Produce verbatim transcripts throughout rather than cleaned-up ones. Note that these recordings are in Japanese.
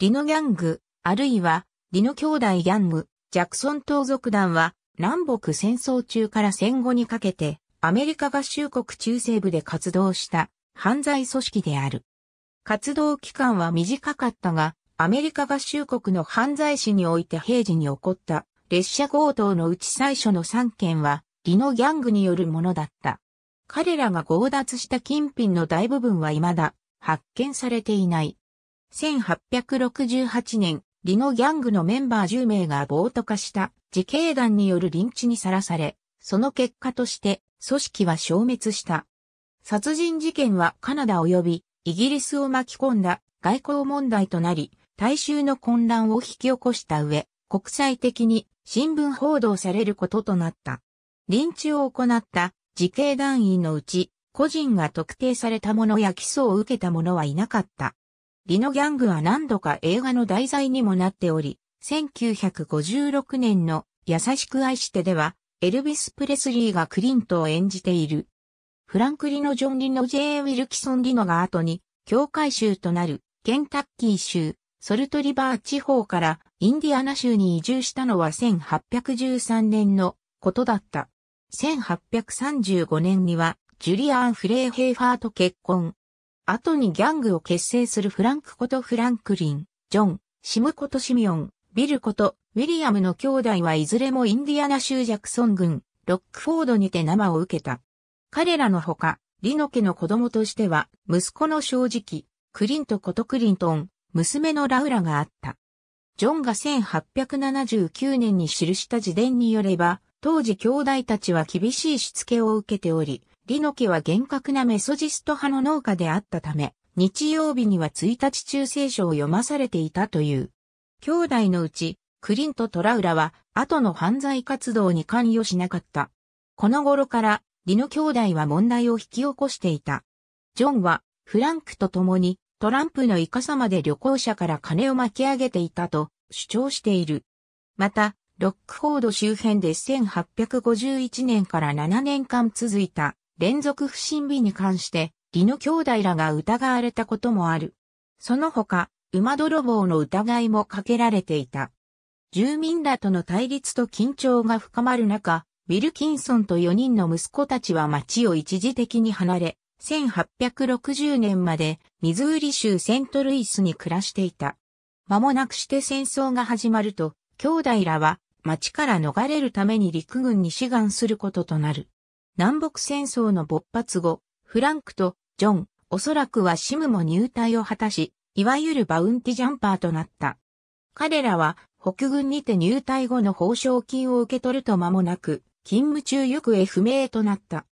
リノギャング、あるいは、リノ兄弟ギャング、ジャクソン盗賊団は、南北戦争中から戦後にかけて、アメリカ合衆国中西部で活動した犯罪組織である。活動期間は短かったが、アメリカ合衆国の犯罪史において平時に起こった列車強盗のうち最初のさんけんは、リノギャングによるものだった。彼らが強奪した金品の大部分は未だ発見されていない。せんはっぴゃくろくじゅうはちねん、リノギャングのメンバーじゅうめいが暴徒化した自警団によるリンチにさらされ、その結果として組織は消滅した。殺人事件はカナダ及びイギリスを巻き込んだ外交問題となり、大衆の混乱を引き起こした上、国際的に新聞報道されることとなった。リンチを行った自警団員のうち、個人が特定された者や起訴を受けた者はいなかった。リノギャングは何度か映画の題材にもなっており、せんきゅうひゃくごじゅうろくねんの優しく愛してでは、エルビス・プレスリーがクリントを演じている。フランク・リノ・ジョン・リノ・ジェー・ウィルキソン・リノが後に、境界州となるケンタッキー州、ソルトリバー地方からインディアナ州に移住したのはせんはっぴゃくじゅうさんねんのことだった。せんはっぴゃくさんじゅうごねんにはジュリアン・フレー・ヘイファーと結婚。後にギャングを結成するフランクことフランクリン、ジョン、シムことシミオン、ビルことウィリアムの兄弟はいずれもインディアナ州ジャクソン郡、ロックフォードにて生を受けた。彼らのほか、リノ家の子供としては、息子の正直、クリントことクリントン、娘のラウラがあった。ジョンがせんはっぴゃくななじゅうきゅうねんに記した自伝によれば、当時兄弟たちは厳しいしつけを受けており、リノ家は厳格なメソジスト派の農家であったため、日曜日にはついたち中聖書を読まされていたという。兄弟のうち、クリントとラウラは、後の犯罪活動に関与しなかった。この頃から、リノ兄弟は問題を引き起こしていた。ジョンは、フランクと共に、トランプのイカサマで旅行者から金を巻き上げていたと主張している。また、ロックフォード周辺でせんはっぴゃくごじゅういちねんからななねんかん続いた連続不審火に関して、リノ兄弟らが疑われたこともある。その他、馬泥棒の疑いもかけられていた。住民らとの対立と緊張が深まる中、ウィルキンソンとよにんの息子たちは町を一時的に離れ、せんはっぴゃくろくじゅうねんまでミズーリ州セントルイスに暮らしていた。間もなくして戦争が始まると、兄弟らは町から逃れるために陸軍に志願することとなる。南北戦争の勃発後、フランクとジョン、おそらくはシムも入隊を果たし、いわゆるバウンティジャンパーとなった。彼らは北軍にて入隊後の報奨金を受け取ると間もなく、勤務中行方不明となった。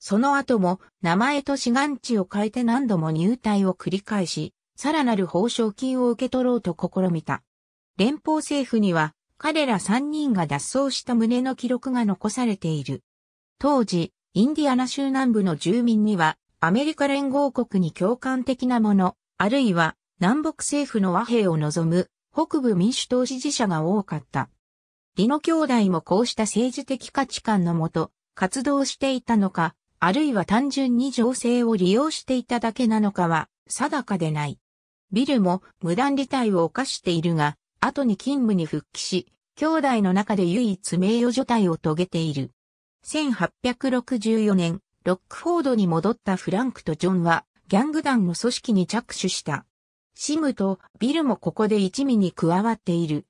その後も名前と志願地を変えて何度も入隊を繰り返し、さらなる報奨金を受け取ろうと試みた。連邦政府には彼らさんにんが脱走した旨の記録が残されている。当時、インディアナ州南部の住民にはアメリカ連合国に共感的なもの、あるいは南北政府の和平を望む北部民主党支持者が多かった。リノ兄弟もこうした政治的価値観のもと活動していたのか、あるいは単純に情勢を利用していただけなのかは定かでない。ビルも無断離隊を犯しているが、後に勤務に復帰し、兄弟の中で唯一名誉除隊を遂げている。せんはっぴゃくろくじゅうよねん、ロックフォードに戻ったフランクとジョンはギャング団の組織に着手した。シムとビルもここで一味に加わっている。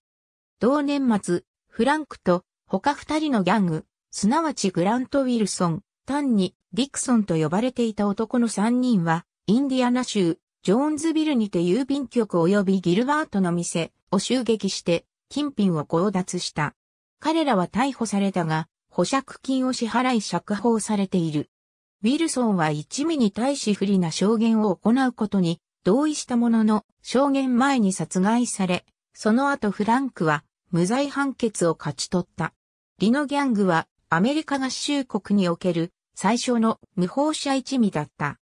同年末、フランクと他二人のギャング、すなわちグラント・ウィルソン、単にディクソンと呼ばれていた男の三人は、インディアナ州、ジョーンズビルにて郵便局及びギルバートの店を襲撃して、金品を強奪した。彼らは逮捕されたが、保釈金を支払い釈放されている。ウィルソンは一味に対し不利な証言を行うことに同意したものの、証言前に殺害され、その後フランクは、無罪判決を勝ち取った。リノギャングはアメリカ合衆国における最初の無法者一味だった。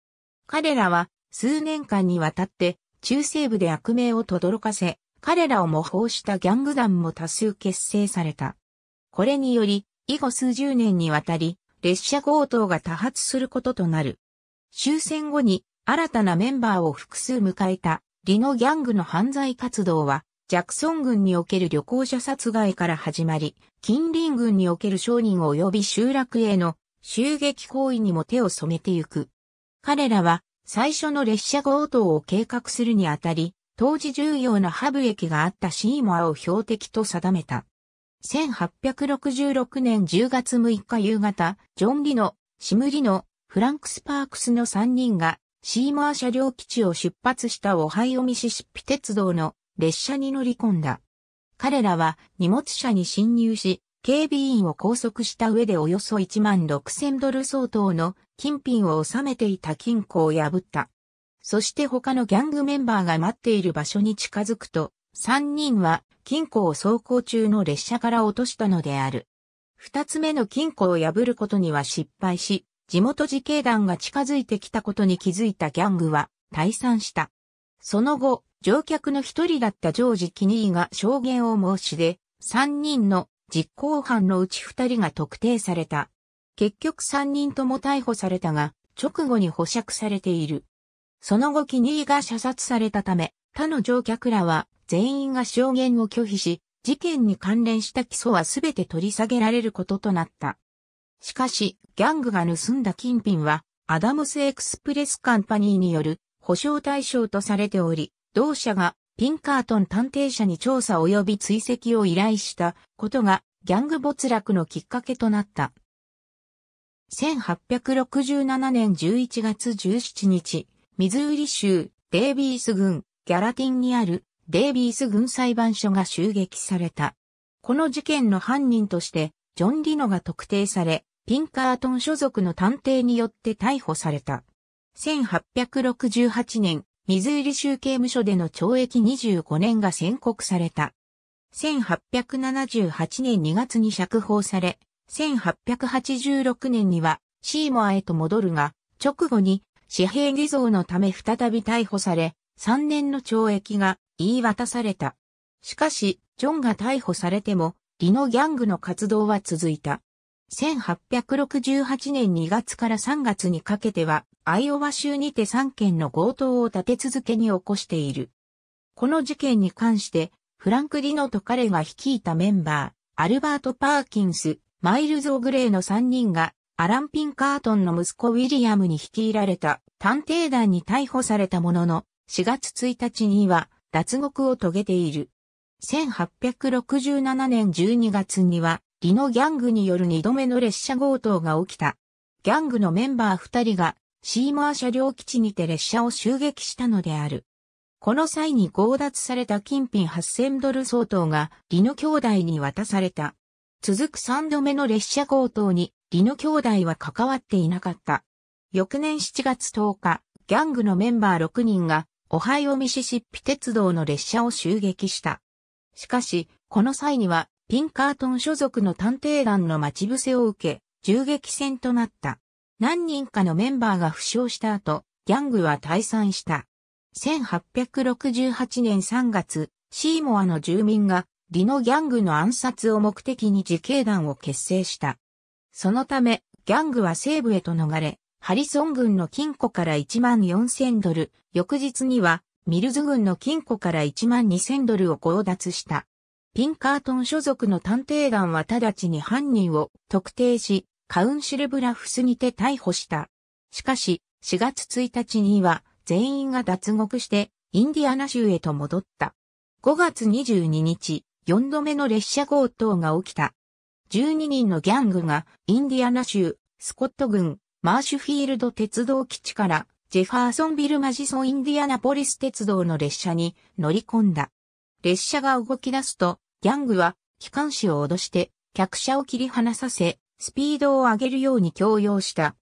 彼らは数年間にわたって中西部で悪名を轟かせ、彼らを模倣したギャング団も多数結成された。これにより、以後数十年にわたり列車強盗が多発することとなる。終戦後に新たなメンバーを複数迎えたリのギャングの犯罪活動は、ジャクソン郡における旅行者殺害から始まり、近隣郡における商人及び集落への襲撃行為にも手を染めてゆく。彼らは、最初の列車強盗を計画するにあたり、当時重要なハブ駅があったシーモアを標的と定めた。せんはっぴゃくろくじゅうろくねんじゅうがつむいか夕方、ジョン・リノ、シム・リノ、フランク・スパークスのさんにんが、シーモア車両基地を出発したオハイオ・ミシシッピ鉄道の列車に乗り込んだ。彼らは荷物車に侵入し、警備員を拘束した上でおよそいちまんろくせんドル相当の金品を納めていた金庫を破った。そして他のギャングメンバーが待っている場所に近づくと、さんにんは金庫を走行中の列車から落としたのである。二つ目の金庫を破ることには失敗し、地元自警団が近づいてきたことに気づいたギャングは退散した。その後、乗客の一人だったジョージ・キニーが証言を申し出、さんにんの実行犯のうちふたりが特定された。結局さんにんとも逮捕されたが、直後に保釈されている。その後キニーが射殺されたため、他の乗客らは全員が証言を拒否し、事件に関連した起訴はすべて取り下げられることとなった。しかし、ギャングが盗んだ金品は、アダムスエクスプレスカンパニーによる保証対象とされており、同社がピンカートン探偵社に調査及び追跡を依頼したことが、ギャング没落のきっかけとなった。せんはっぴゃくろくじゅうななねんじゅういちがつじゅうしちにち、ミズーリ州デイビース郡ギャラティンにあるデイビース郡裁判所が襲撃された。この事件の犯人として、ジョン・リノが特定され、ピンカートン所属の探偵によって逮捕された。せんはっぴゃくろくじゅうはちねん、ミズーリ州刑務所での懲役にじゅうごねんが宣告された。せんはっぴゃくななじゅうはちねんにがつに釈放され、せんはっぴゃくはちじゅうろくねんにはシーモアへと戻るが、直後に紙幣偽造のため再び逮捕され、さんねんの懲役が言い渡された。しかし、ジョンが逮捕されても、リのギャングの活動は続いた。せんはっぴゃくろくじゅうはちねんにがつからさんがつにかけては、アイオワ州にてさんけんの強盗を立て続けに起こしている。この事件に関して、フランク・リノと彼が率いたメンバー、アルバート・パーキンス、マイルズ・オグレイのさんにんが、アラン・ピンカートンの息子ウィリアムに率いられた探偵団に逮捕されたものの、しがつついたちには脱獄を遂げている。せんはっぴゃくろくじゅうななねんじゅうにがつには、リのギャングによるにどめの列車強盗が起きた。ギャングのメンバーふたりがシーモア車両基地にて列車を襲撃したのである。この際に強奪された金品はっせんドル相当がリの兄弟に渡された。続くさんどめの列車強盗にリの兄弟は関わっていなかった。翌年しちがつとおか、ギャングのメンバーろくにんがオハイオ・ミシシッピ鉄道の列車を襲撃した。しかし、この際にはピンカートン所属の探偵団の待ち伏せを受け、銃撃戦となった。何人かのメンバーが負傷した後、ギャングは退散した。せんはっぴゃくろくじゅうはちねんさんがつ、シーモアの住民が、リのギャングの暗殺を目的に自警団を結成した。そのため、ギャングは西部へと逃れ、ハリソン郡の金庫からいちまんよんせんドル、翌日には、ミルズ郡の金庫からいちまんにせんドルを強奪した。ピンカートン所属の探偵団は直ちに犯人を特定し、カウンシルブラフスにて逮捕した。しかし、しがつついたちには全員が脱獄してインディアナ州へと戻った。ごがつにじゅうににち、よんどめの列車強盗が起きた。じゅうににんのギャングがインディアナ州、スコット郡、マーシュフィールド鉄道基地からジェファーソンビルマジソンインディアナポリス鉄道の列車に乗り込んだ。列車が動き出すと、ギャングは機関士を脅して客車を切り離させ、スピードを上げるように強要した。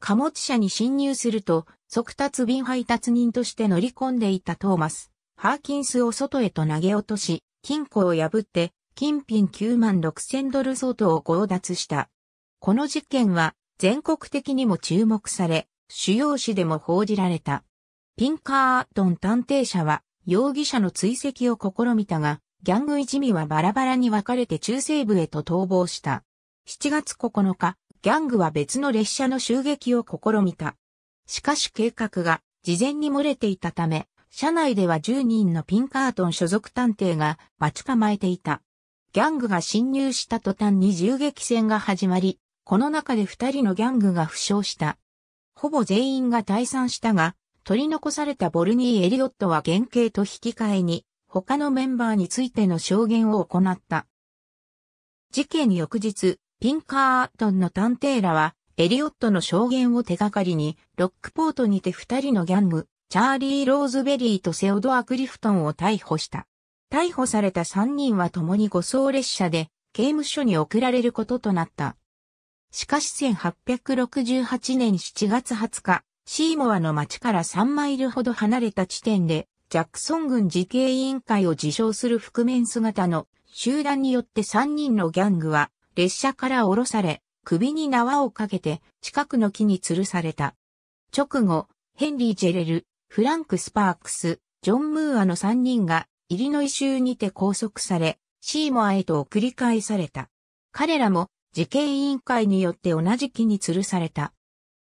貨物車に侵入すると、速達便配達人として乗り込んでいたトーマス、ハーキンスを外へと投げ落とし、金庫を破って金品きゅうまんろくせんドル相当を強奪した。この事件は全国的にも注目され、主要紙でも報じられた。ピンカートン探偵社は、容疑者の追跡を試みたが、ギャング一味はバラバラに分かれて中西部へと逃亡した。しちがつここのか、ギャングは別の列車の襲撃を試みた。しかし計画が事前に漏れていたため、車内ではじゅうにんのピンカートン所属探偵が待ち構えていた。ギャングが侵入した途端に銃撃戦が始まり、この中でふたりのギャングが負傷した。ほぼ全員が退散したが、取り残されたボルニー・エリオットは減刑と引き換えに、他のメンバーについての証言を行った。事件翌日、ピンカートンの探偵らは、エリオットの証言を手がかりに、ロックポートにて二人のギャング、チャーリー・ローズベリーとセオドア・クリフトンを逮捕した。逮捕された三人は共に護送列車で、刑務所に送られることとなった。しかしせんはっぴゃくろくじゅうはちねんしちがつはつか、シーモアの町からさんマイルほど離れた地点で、ジャクソン軍自警委員会を自称する覆面姿の集団によってさんにんのギャングは列車から降ろされ、首に縄をかけて近くの木に吊るされた。直後、ヘンリー・ジェレル、フランク・スパークス、ジョン・ムーアのさんにんがイリノイ州にて拘束され、シーモアへと送り返された。彼らも自警委員会によって同じ木に吊るされた。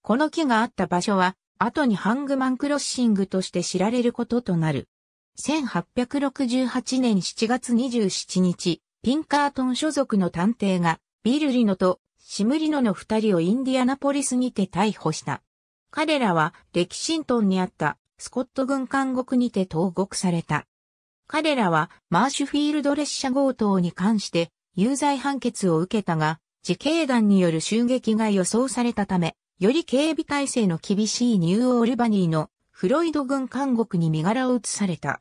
この木があった場所は、後にハングマンクロッシングとして知られることとなる。せんはっぴゃくろくじゅうはちねんしちがつにじゅうしちにち、ピンカートン所属の探偵が、ビルリノとシムリノの二人をインディアナポリスにて逮捕した。彼らは、レキシントンにあった、スコット軍監獄にて投獄された。彼らは、マーシュフィールド列車強盗に関して、有罪判決を受けたが、自警団による襲撃が予想されたため、より警備体制の厳しいニューオールバニーのフロイド軍監獄に身柄を移された。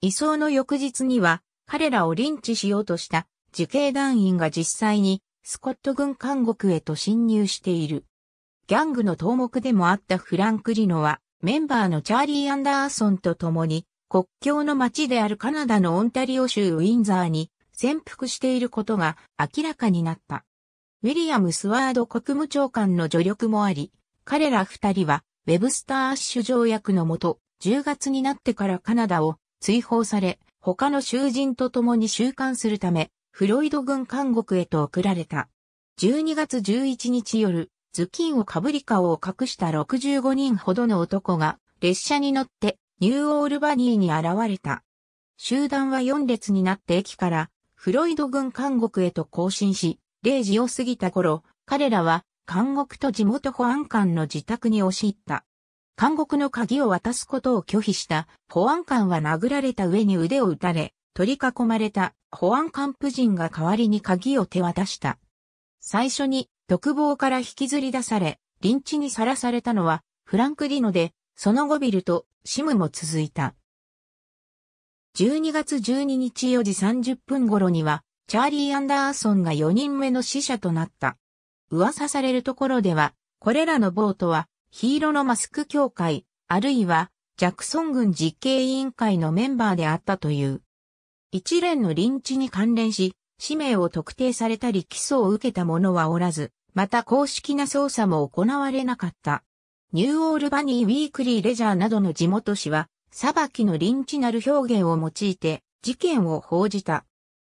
移送の翌日には彼らをリンチしようとした自警団員が実際にスコット軍監獄へと侵入している。ギャングの頭目でもあったフランク・リノはメンバーのチャーリー・アンダーソンと共に国境の町であるカナダのオンタリオ州ウィンザーに潜伏していることが明らかになった。ウィリアム・スワード国務長官の助力もあり、彼ら二人は、ウェブスター・アッシュ条約の下、じゅうがつになってからカナダを追放され、他の囚人と共に収監するため、フロイド軍監獄へと送られた。じゅうにがつじゅういちにち夜、頭巾をかぶり顔を隠したろくじゅうごにんほどの男が、列車に乗ってニューオールバニーに現れた。集団はよんれつになって駅から、フロイド軍監獄へと行進し、れいじを過ぎた頃、彼らは監獄と地元保安官の自宅に押し入った。監獄の鍵を渡すことを拒否した保安官は殴られた上に腕を打たれ、取り囲まれた保安官夫人が代わりに鍵を手渡した。最初に独房から引きずり出され、リンチにさらされたのはフランク・リノで、その後ビルとシムも続いた。じゅうにがつじゅうににちよじさんじゅっぷん頃には、チャーリー・アンダーソンがよにんめの死者となった。噂されるところでは、これらのボートは、ヒーローのマスク協会、あるいは、ジャクソン軍実刑委員会のメンバーであったという。一連のリンチに関連し、氏名を特定されたり起訴を受けた者はおらず、また公式な捜査も行われなかった。ニューオールバニー・ウィークリー・レジャーなどの地元紙は、裁きのリンチなる表現を用いて、事件を報じた。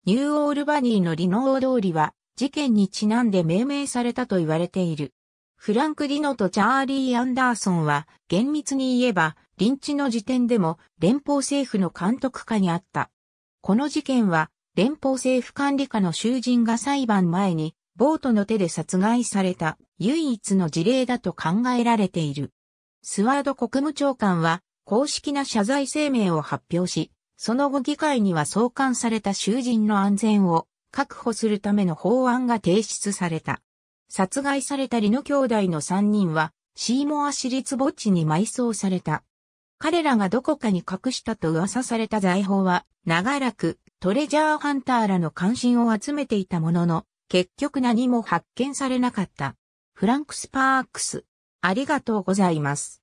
ニューオールバニーのリノー通りは事件にちなんで命名されたと言われている。フランク・リノとチャーリー・アンダーソンは厳密に言えばリンチの時点でも連邦政府の監督下にあった。この事件は連邦政府管理下の囚人が裁判前にボートの手で殺害された唯一の事例だと考えられている。スワード国務長官は公式な謝罪声明を発表し、その後議会には送還された囚人の安全を確保するための法案が提出された。殺害されたリノ兄弟のさんにんはシーモア市立墓地に埋葬された。彼らがどこかに隠したと噂された財宝は長らくトレジャーハンターらの関心を集めていたものの結局何も発見されなかった。フランク・スパークス、ありがとうございます。